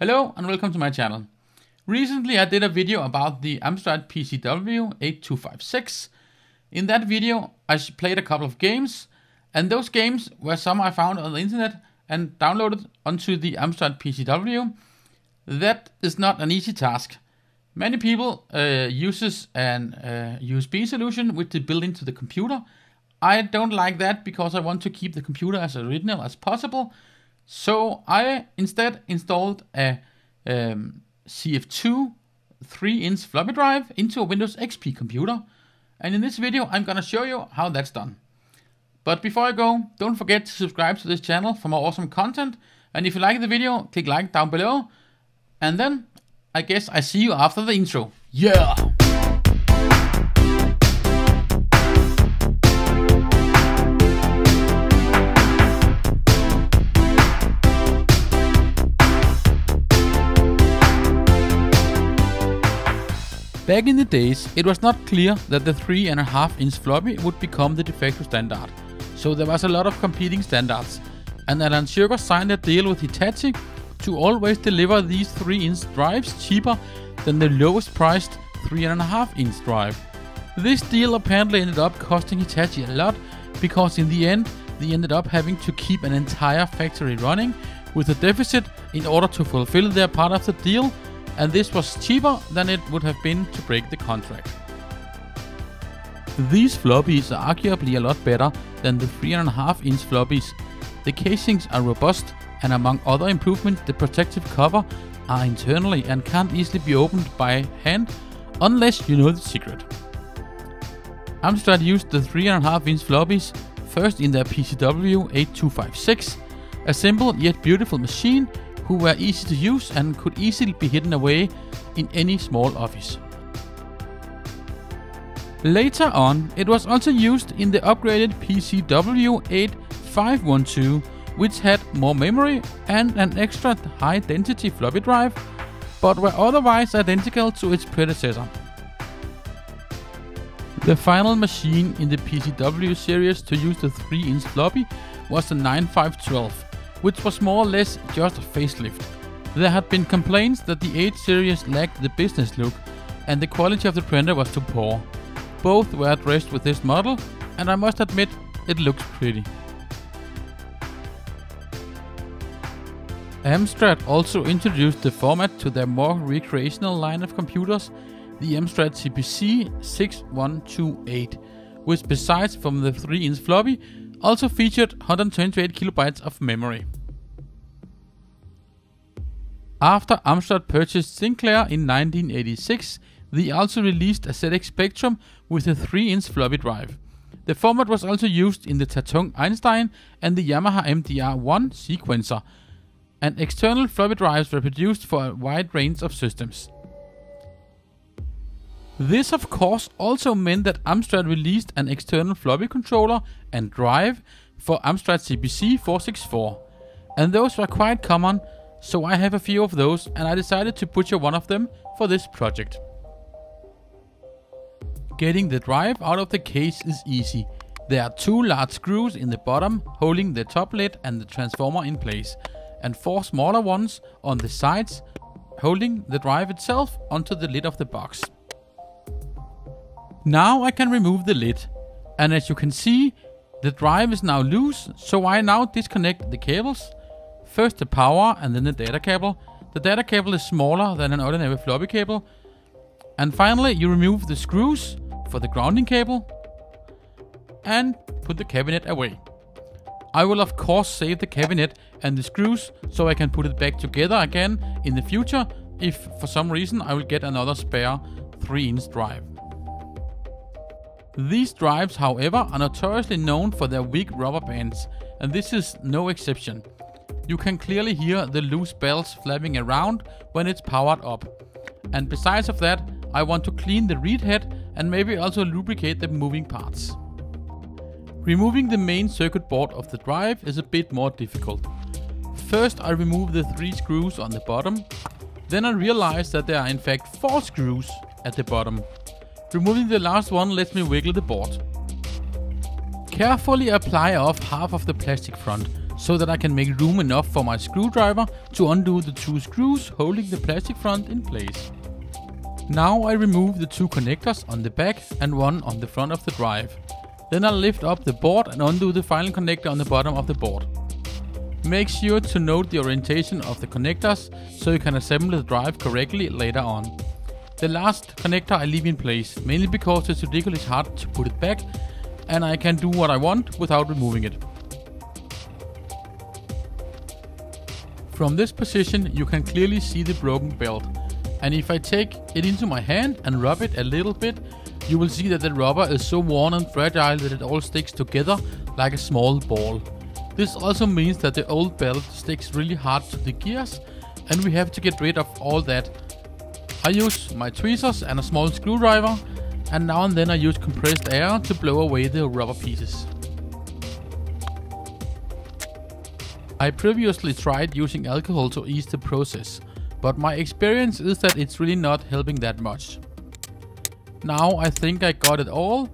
Hello and welcome to my channel. Recently I did a video about the Amstrad PCW 8256. In that video I played a couple of games, and those games were some I found on the internet and downloaded onto the Amstrad PCW. That is not an easy task. Many people uses an USB solution which they build into the computer. I don't like that because I want to keep the computer as original as possible. So I instead installed a CF2 3-inch floppy drive into a Windows XP computer. And in this video, I'm going to show you how that's done. But before I go, don't forget to subscribe to this channel for more awesome content. And if you like the video, click like down below. And then I guess I see you after the intro. Yeah! Back in the days, it was not clear that the 3.5-inch floppy would become the de facto standard, so there was a lot of competing standards, and Alan Sugar signed a deal with Hitachi to always deliver these 3-inch drives cheaper than the lowest priced 3.5-inch drive. This deal apparently ended up costing Hitachi a lot, because in the end, they ended up having to keep an entire factory running with a deficit in order to fulfill their part of the deal. And this was cheaper than it would have been to break the contract. These floppies are arguably a lot better than the 3.5-inch floppies. The casings are robust, and among other improvements, the protective cover are internally and can't easily be opened by hand unless you know the secret. Amstrad used the 3.5-inch floppies first in their PCW 8256, a simple yet beautiful machine who were easy to use and could easily be hidden away in any small office. Later on, it was also used in the upgraded PCW 8512, which had more memory and an extra high-density floppy drive, but were otherwise identical to its predecessor. The final machine in the PCW series to use the 3-inch floppy was the 9512. Which was more or less just a facelift. There had been complaints that the 8 series lacked the business look, and the quality of the printer was too poor. Both were addressed with this model, and I must admit, it looks pretty. Amstrad also introduced the format to their more recreational line of computers, the Amstrad CPC 6128, which besides from the 3-inch floppy, also featured 128 KB of memory. After Amstrad purchased Sinclair in 1986, they also released a ZX Spectrum with a 3-inch floppy drive. The format was also used in the Tatung Einstein and the Yamaha MDR1 sequencer, and external floppy drives were produced for a wide range of systems. This of course also meant that Amstrad released an external floppy controller and drive for Amstrad CPC 464, and those were quite common, so I have a few of those and I decided to butcher one of them for this project. Getting the drive out of the case is easy. There are 2 large screws in the bottom holding the top lid and the transformer in place, and 4 smaller ones on the sides holding the drive itself onto the lid of the box. Now I can remove the lid, and as you can see, the drive is now loose, so I now disconnect the cables. First the power and then the data cable. The data cable is smaller than an ordinary floppy cable. And finally you remove the screws for the grounding cable and put the cabinet away. I will of course save the cabinet and the screws so I can put it back together again in the future if for some reason I will get another spare 3-inch drive. These drives, however, are notoriously known for their weak rubber bands, and this is no exception. You can clearly hear the loose bells flapping around when it's powered up. And besides of that, I want to clean the reed head and maybe also lubricate the moving parts. Removing the main circuit board of the drive is a bit more difficult. First I remove the 3 screws on the bottom, then I realize that there are in fact 4 screws at the bottom. Removing the last one lets me wiggle the board. Carefully apply off half of the plastic front, so that I can make room enough for my screwdriver to undo the two screws holding the plastic front in place. Now I remove the two connectors on the back and one on the front of the drive. Then I lift up the board and undo the final connector on the bottom of the board. Make sure to note the orientation of the connectors so you can assemble the drive correctly later on. The last connector I leave in place, mainly because it's ridiculously hard to put it back and I can do what I want without removing it. From this position you can clearly see the broken belt, and if I take it into my hand and rub it a little bit, you will see that the rubber is so worn and fragile that it all sticks together like a small ball. This also means that the old belt sticks really hard to the gears, and we have to get rid of all that. I use my tweezers and a small screwdriver, and now and then I use compressed air to blow away the rubber pieces. I previously tried using alcohol to ease the process, but my experience is that it's really not helping that much. Now I think I got it all,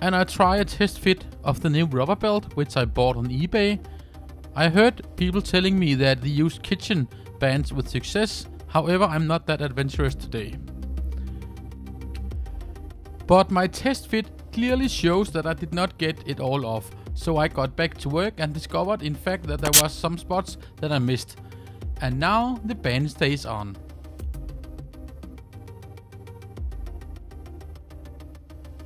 and I try a test fit of the new rubber belt, which I bought on eBay. I heard people telling me that they used kitchen bands with success, however I'm not that adventurous today. But my test fit clearly shows that I did not get it all off, so I got back to work and discovered in fact that there were some spots that I missed. And now the band stays on.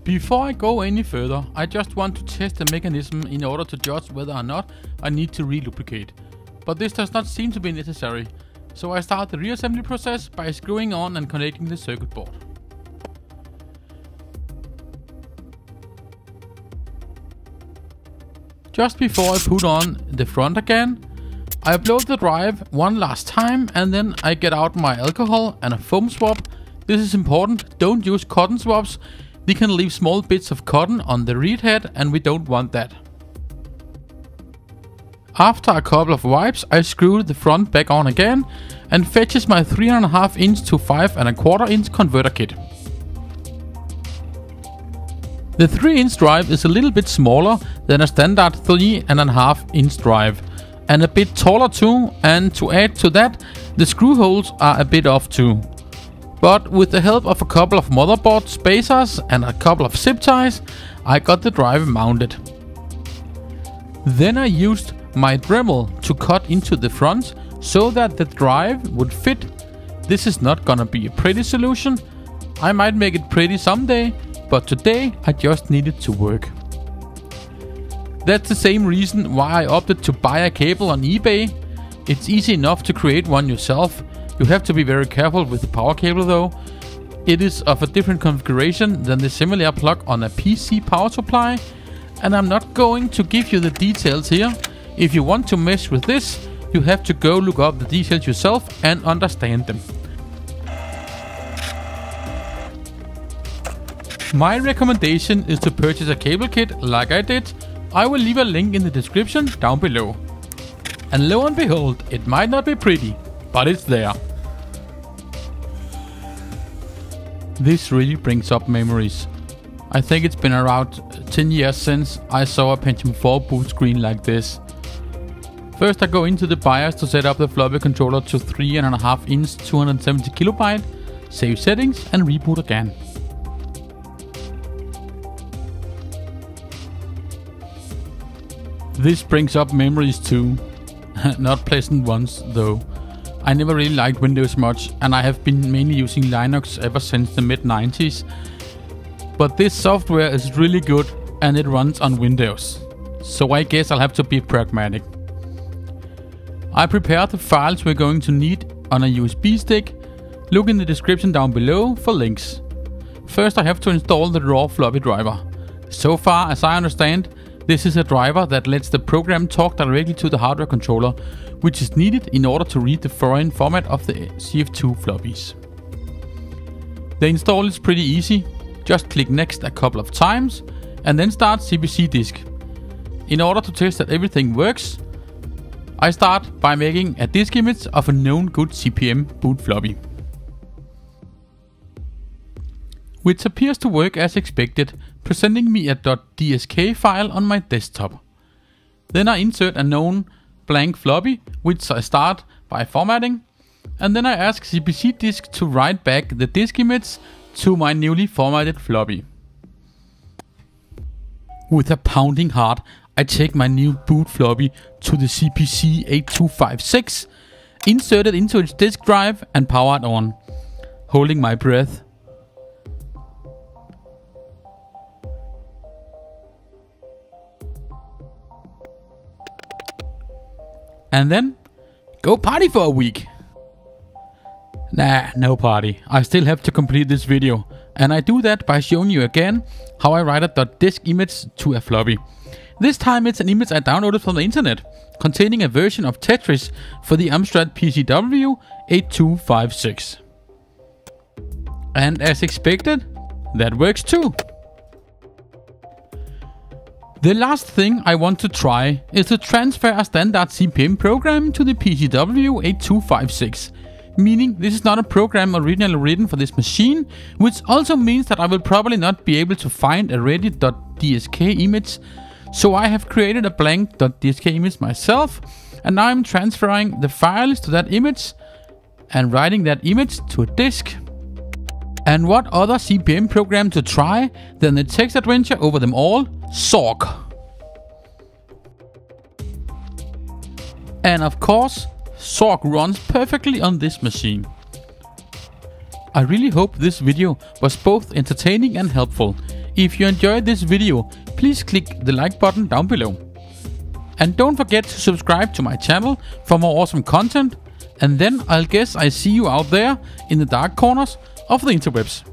Before I go any further, I just want to test the mechanism in order to judge whether or not I need to relubricate. But this does not seem to be necessary, so I start the reassembly process by screwing on and connecting the circuit board. Just before I put on the front again, I upload the drive one last time and then I get out my alcohol and a foam swab. This is important, don't use cotton swabs. We can leave small bits of cotton on the reed head and we don't want that. After a couple of wipes I screw the front back on again and fetches my 3.5 inch to 5.25 inch converter kit. The 3 inch drive is a little bit smaller than a standard 3.5 inch drive and a bit taller too, and to add to that the screw holes are a bit off too. But with the help of a couple of motherboard spacers and a couple of zip ties, I got the drive mounted. Then I used my Dremel to cut into the front so that the drive would fit. This is not gonna be a pretty solution. I might make it pretty someday, but today I just need it to work. That's the same reason why I opted to buy a cable on eBay. It's easy enough to create one yourself. You have to be very careful with the power cable though. It is of a different configuration than the similar plug on a PC power supply, and I'm not going to give you the details here. If you want to mess with this, you have to go look up the details yourself and understand them. My recommendation is to purchase a cable kit like I did. I will leave a link in the description down below. And lo and behold, it might not be pretty, but it's there. This really brings up memories. I think it's been around 10 years since I saw a Pentium 4 boot screen like this. First I go into the BIOS to set up the floppy controller to 3.5 inch 270 KB, save settings and reboot again. This brings up memories too. Not pleasant ones though. I never really liked Windows much, and I have been mainly using Linux ever since the mid-90s. But this software is really good and it runs on Windows, so I guess I'll have to be pragmatic. I prepared the files we're going to need on a USB stick. Look in the description down below for links. First I have to install the raw floppy driver. So far as I understand, this is a driver that lets the program talk directly to the hardware controller, which is needed in order to read the foreign format of the CF2 floppies. The install is pretty easy, just click next a couple of times and then start CPC disk. In order to test that everything works, I start by making a disk image of a known good CPM boot floppy, which appears to work as expected, presenting me a .dsk file on my desktop. Then I insert a known blank floppy, which I start by formatting, and then I ask CPC disk to write back the disk image to my newly formatted floppy. With a pounding heart, I take my new boot floppy to the CPC 8256, insert it into its disk drive and power it on, holding my breath. And then, go party for a week! Nah, no party. I still have to complete this video, and I do that by showing you again how I write a .disk image to a floppy. This time it's an image I downloaded from the internet, containing a version of Tetris for the Amstrad PCW 8256. And as expected, that works too! The last thing I want to try is to transfer a standard CPM program to the PCW 8256, meaning this is not a program originally written for this machine, which also means that I will probably not be able to find a ready.dsk image, so I have created a blank.dsk image myself, and now I'm transferring the files to that image and writing that image to a disk. And what other CPM program to try than the text adventure over them all, SORC. And of course, SORC runs perfectly on this machine. I really hope this video was both entertaining and helpful. If you enjoyed this video, please click the like button down below. And don't forget to subscribe to my channel for more awesome content, and then I'll guess I see you out there in the dark corners of the interwebs.